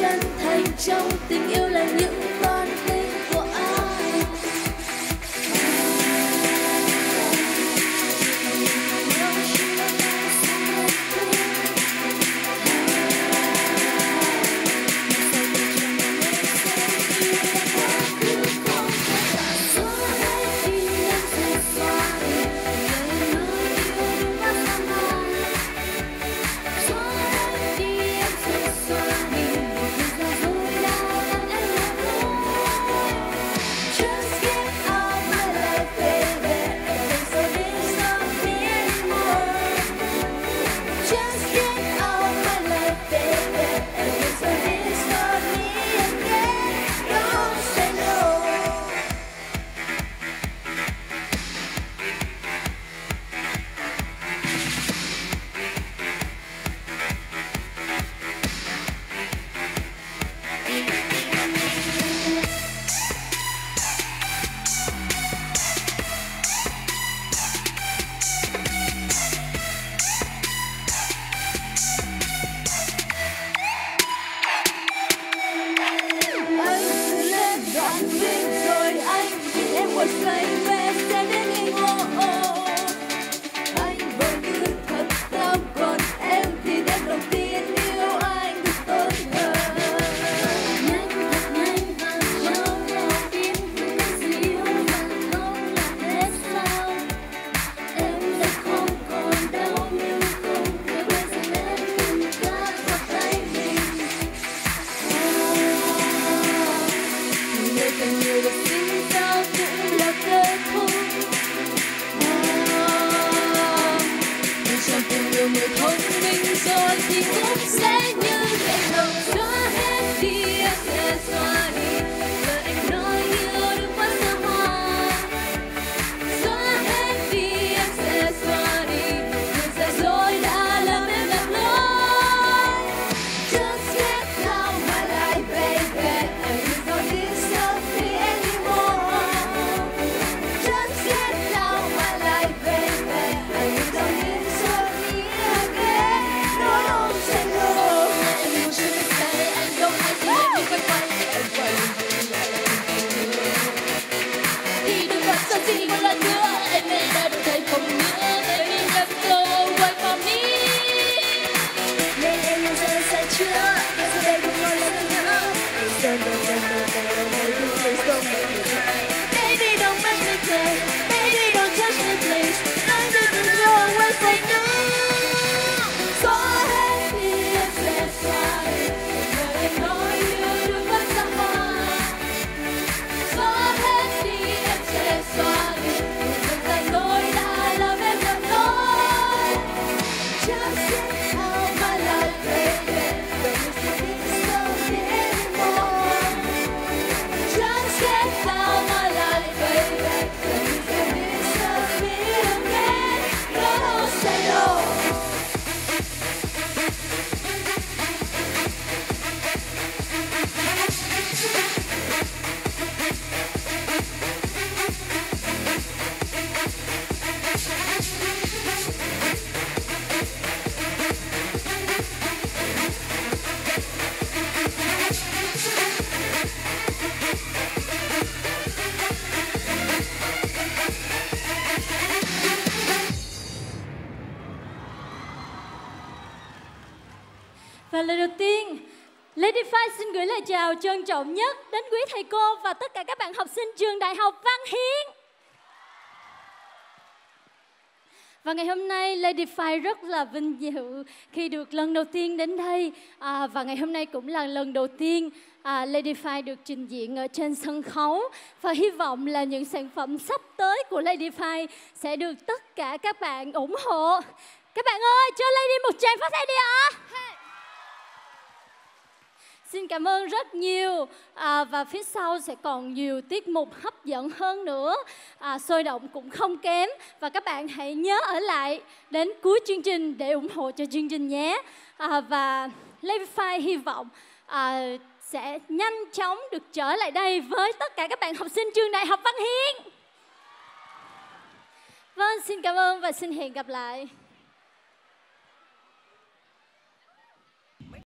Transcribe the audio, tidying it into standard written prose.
chân thành trong tình yêu là những con tim của ai. Và lời đầu tiên, Lady 5 xin gửi lời chào trân trọng nhất đến quý thầy cô và tất cả các bạn học sinh trường Đại học Văn Hiến. Và ngày hôm nay Lady 5 rất là vinh dự khi được lần đầu tiên đến đây. Và ngày hôm nay cũng là lần đầu tiên Lady 5 được trình diễn ở trên sân khấu. Và hy vọng là những sản phẩm sắp tới của Lady 5 sẽ được tất cả các bạn ủng hộ. Các bạn ơi, cho Lady một tràng pháo tay đi ạ! Xin cảm ơn rất nhiều, và phía sau sẽ còn nhiều tiết mục hấp dẫn hơn nữa, sôi động cũng không kém. Và các bạn hãy nhớ ở lại đến cuối chương trình để ủng hộ cho chương trình nhé. Và Levi-Fi hy vọng sẽ nhanh chóng được trở lại đây với tất cả các bạn học sinh trường Đại học Văn Hiến. Vâng, xin cảm ơn và xin hẹn gặp lại.